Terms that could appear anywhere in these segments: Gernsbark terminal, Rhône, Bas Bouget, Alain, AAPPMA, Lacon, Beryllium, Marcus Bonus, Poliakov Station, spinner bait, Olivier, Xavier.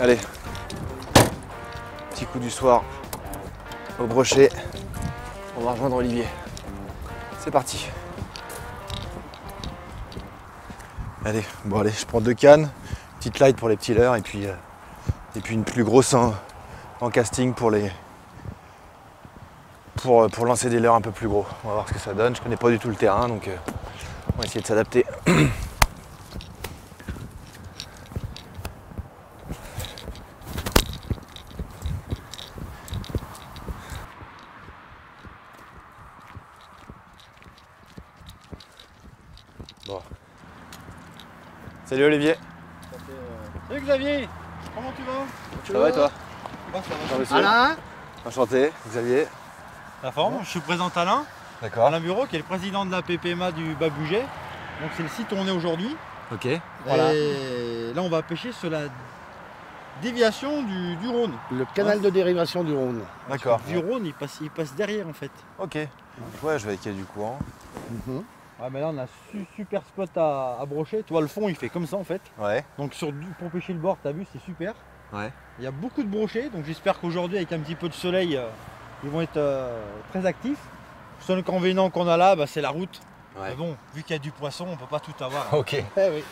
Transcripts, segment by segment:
Allez, petit coup du soir au brochet, on va rejoindre Olivier. C'est parti. Allez, bon allez, je prends 2 cannes, petite light pour les petits leurres et puis une plus grosse en casting pour lancer des leurres un peu plus gros. On va voir ce que ça donne, je connais pas du tout le terrain donc on va essayer de s'adapter. Bon. Salut Olivier. Salut Xavier. Comment tu vas? Ça va et toi? Bon, ça va. Alain. Enchanté, Xavier. La forme, bon. Je suis présente Alain. D'accord. Alain Bureau qui est le président de la AAPPMA du Bas Bouget. Donc c'est le site où on est aujourd'hui. Ok. Voilà. Et là on va pêcher sur la déviation du Rhône. Le canal de dérivation du Rhône. D'accord. Du Rhône il passe derrière en fait. Ok. Ouais, je vais qu'il y ait du courant. Ouais, mais là on a super spot à brocher, tu vois le fond il fait comme ça en fait. Ouais. Donc pour pêcher le bord, t'as vu, c'est super. Ouais. Il y a beaucoup de brochets, donc j'espère qu'aujourd'hui avec un petit peu de soleil, ils vont être très actifs. Le seul inconvénient qu'on a là, bah, c'est la route. Ouais. Mais bon, vu qu'il y a du poisson, on peut pas tout avoir. Hein. Ok. Eh oui.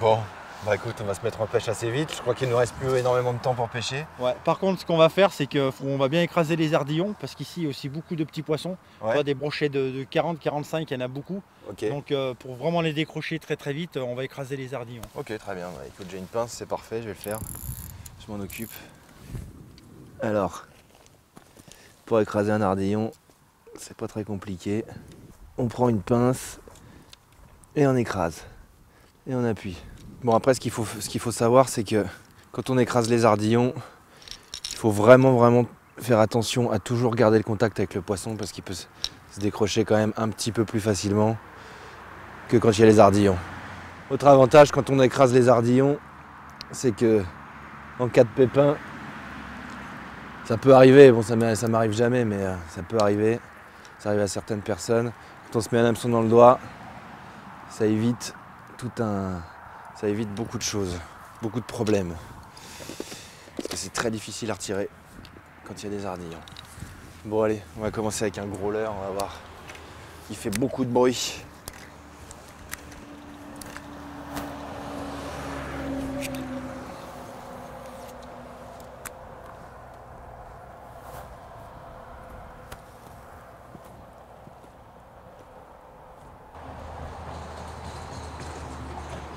Bon, bah écoute, on va se mettre en pêche assez vite, je crois qu'il ne nous reste plus énormément de temps pour pêcher. Ouais. Par contre, ce qu'on va faire, c'est qu'on va bien écraser les ardillons, parce qu'ici il y a aussi beaucoup de petits poissons. Ouais. Là, des brochets de 40, 45, il y en a beaucoup. Okay. Donc pour vraiment les décrocher très vite, on va écraser les ardillons. Ok, très bien. Bah, écoute, j'ai une pince, c'est parfait, je vais le faire. Je m'en occupe. Alors, pour écraser un ardillon, c'est pas très compliqué. On prend une pince et on écrase. Et on appuie. Bon après ce qu'il faut savoir c'est que quand on écrase les ardillons, il faut vraiment faire attention à toujours garder le contact avec le poisson parce qu'il peut se décrocher quand même un petit peu plus facilement que quand il y a les ardillons. Autre avantage quand on écrase les ardillons, c'est que en cas de pépin, ça peut arriver, bon ça m'arrive jamais mais ça peut arriver, ça arrive à certaines personnes. Quand on se met un hameçon dans le doigt, ça évite ça évite beaucoup de choses, beaucoup de problèmes. Parce que c'est très difficile à retirer quand il y a des ardillons. Bon allez, on va commencer avec un gros leurre, on va voir. Il fait beaucoup de bruit.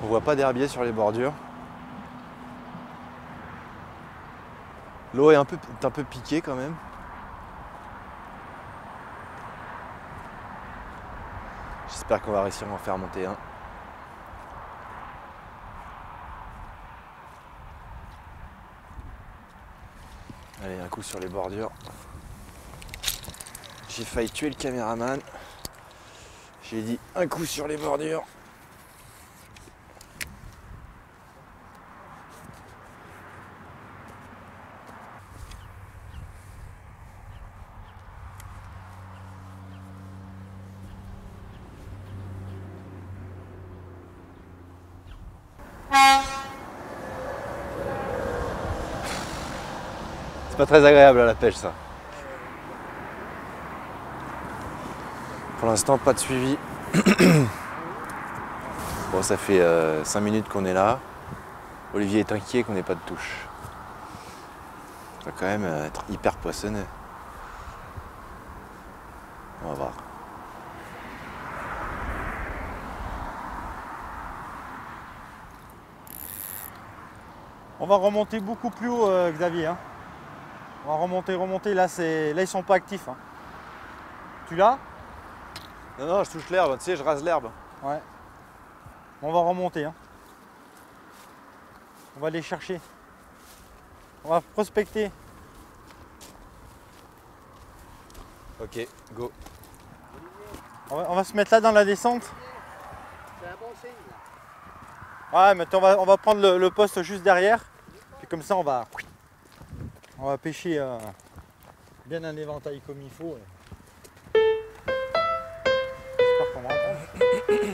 On voit pas d'herbier sur les bordures. L'eau est un peu piquée quand même. J'espère qu'on va réussir à en faire monter un. Allez, un coup sur les bordures. J'ai failli tuer le caméraman. J'ai dit un coup sur les bordures. C'est pas très agréable à la pêche ça. Pour l'instant pas de suivi. Bon ça fait 5 minutes qu'on est là. Olivier est inquiet qu'on n'ait pas de touche. Ça va quand même être hyper poissonneux. On va voir. On va remonter beaucoup plus haut Xavier. Hein. On va remonter, là ils sont pas actifs. Hein. Tu l'as? Non, je touche l'herbe, tu sais, je rase l'herbe. Ouais. On va remonter. Hein. On va les chercher. On va prospecter. Ok, go. On va se mettre là dans la descente. C'est un bon signe. Ouais, maintenant on va prendre le poste juste derrière. Puis comme ça on va pêcher bien un éventail comme il faut. J'espère qu'on rentre.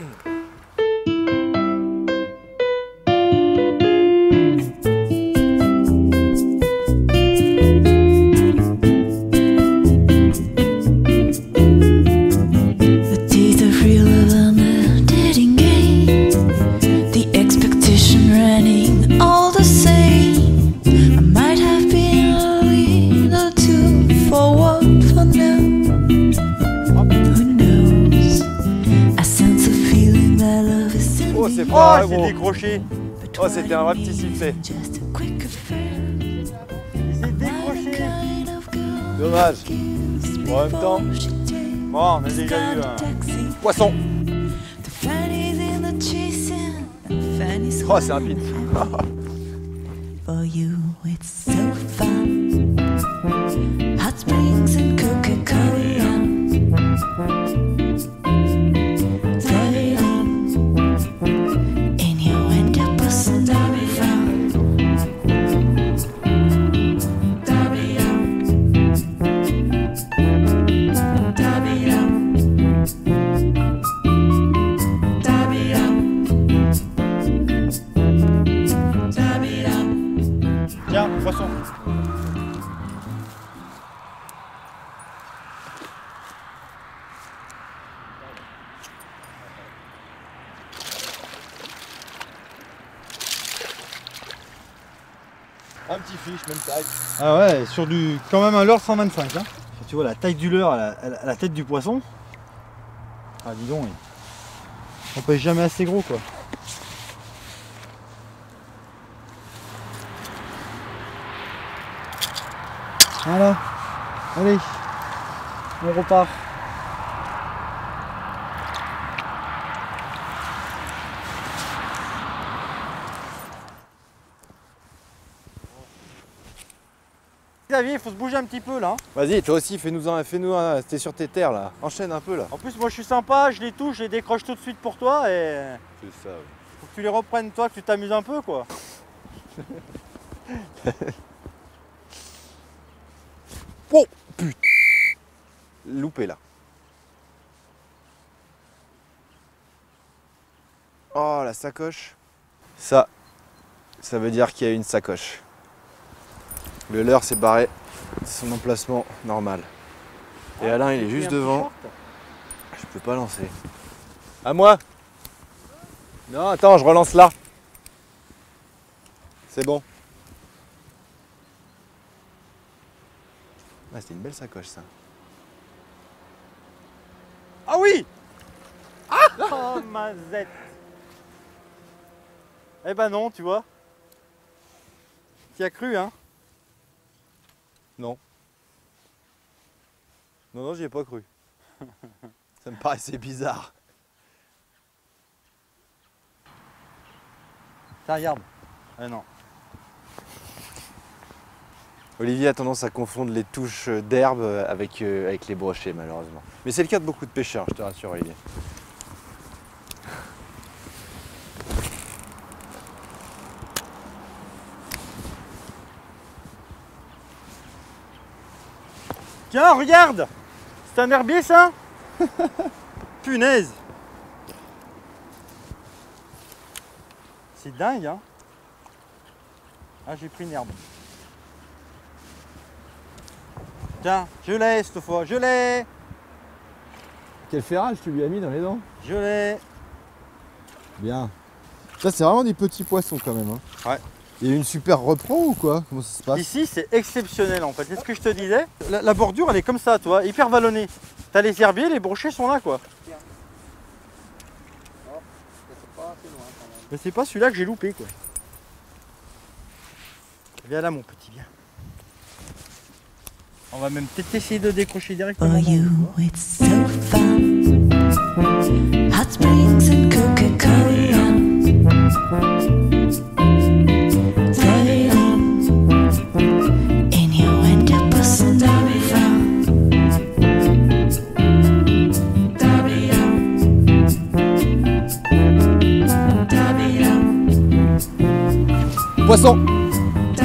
Oh, j'ai décroché. Oh, c'était un vrai petit succès. J'ai décroché. Dommage. Bon, en même temps, bon, on a déjà eu un poisson. Oh, c'est rapide. Un petit fiche, même taille. Ah ouais, sur du quand même un leurre 125. Hein. Tu vois la taille du leurre à la tête du poisson. Ah dis donc, on pêche jamais assez gros quoi. Voilà, allez, on repart. Xavier, il faut se bouger un petit peu là. Vas-y, toi aussi, fais-nous un, t'es sur tes terres là, enchaîne un peu là. En plus, moi je suis sympa, je les touche, je les décroche tout de suite pour toi et... C'est ça, oui. Faut que tu les reprennes toi, que tu t'amuses un peu quoi. Oh putain, loupé là. Oh la sacoche. Ça veut dire qu'il y a une sacoche. Le leurre s'est barré, son emplacement normal. Et Alain il est juste devant. Je peux pas lancer. À moi? Non, attends, je relance là. C'est bon. Ah, c'était une belle sacoche ça. Ah oui! Ah! Oh ma zette! Eh ben non, tu vois. T'y as cru hein? Non. Non, j'y ai pas cru. Ça me paraissait bizarre. Tiens, regarde. Ah non. Olivier a tendance à confondre les touches d'herbe avec les brochets, malheureusement. Mais c'est le cas de beaucoup de pêcheurs, je te rassure, Olivier. Tiens, regarde! C'est un herbier, ça? Punaise! C'est dingue, hein? Ah, j'ai pris une herbe. Tiens, je l'ai cette fois, je l'ai! Quel ferrage tu lui as mis dans les dents? Je l'ai! Bien. Ça c'est vraiment des petits poissons quand même. Hein. Ouais. Il y a une super repro ou quoi? Comment ça se passe? Ici c'est exceptionnel en fait, c'est ce que je te disais. La bordure elle est comme ça, toi, hyper vallonnée. T'as les herbiers, les brochets sont là quoi. Tiens. Oh, c'est pas assez loin quand même. Mais c'est pas celui-là que j'ai loupé quoi. Viens là mon petit, viens. On va même peut-être essayer de décrocher directement. poisson. Il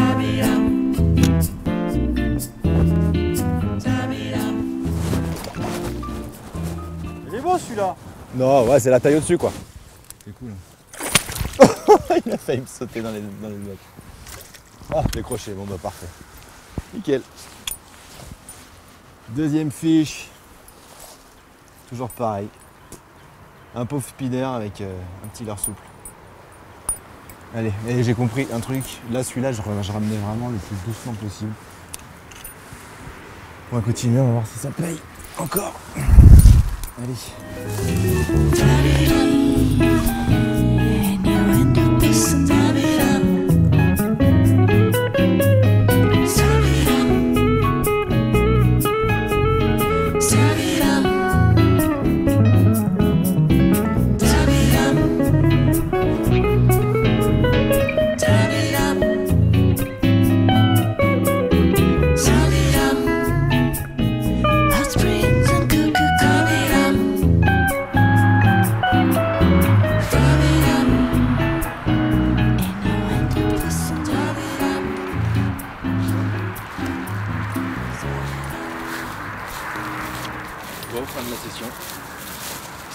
est beau celui-là. Non, ouais, c'est la taille au-dessus quoi. C'est cool. Il a failli me sauter dans les blocs. Ah, décroché, bon bah parfait. Nickel. Deuxième fiche. Toujours pareil. Un pauvre spinner avec un petit leurre souple. Allez, et j'ai compris un truc. Là, celui-là, je ramenais vraiment le plus doucement possible. On va continuer, on va voir si ça paye. Encore. Allez.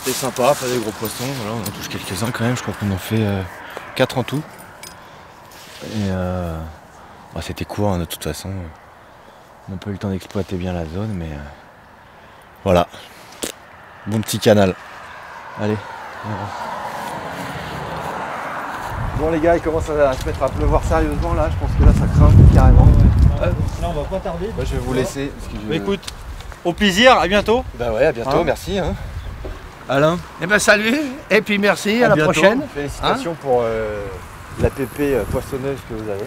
C'était sympa, pas des gros poissons, voilà, on en touche quelques-uns quand même, je crois qu'on en fait 4 en tout. Et bah, c'était court hein, de toute façon, on n'a pas eu le temps d'exploiter bien la zone, mais voilà, bon petit canal. Allez, bon les gars, il commence à se mettre à pleuvoir sérieusement là, je pense que là ça craint carrément. Ouais, ouais. Là on va pas tarder. Bah, je vais vous laisser. Parce que bah, écoute. Au plaisir, à bientôt. Bah ouais, à bientôt, hein, merci. Hein. Alain. Eh ben salut, et puis merci, à la bientôt. Prochaine. Félicitations hein pour la pépée poissonneuse que vous avez.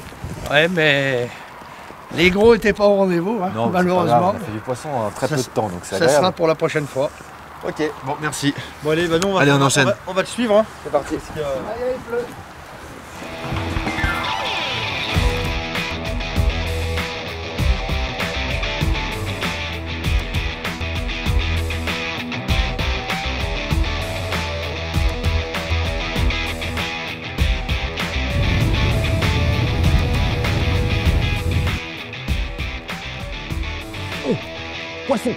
Ouais, mais les gros n'étaient pas au rendez-vous, hein, non, malheureusement. Grave, on a fait du poisson en très peu de temps, donc ça sera pour la prochaine fois. Ok, bon, merci. Bon allez, bah, nous, on va, allez, on enchaîne. On va te suivre. Hein. C'est parti. Parce que, allez, il pleut. Poisson.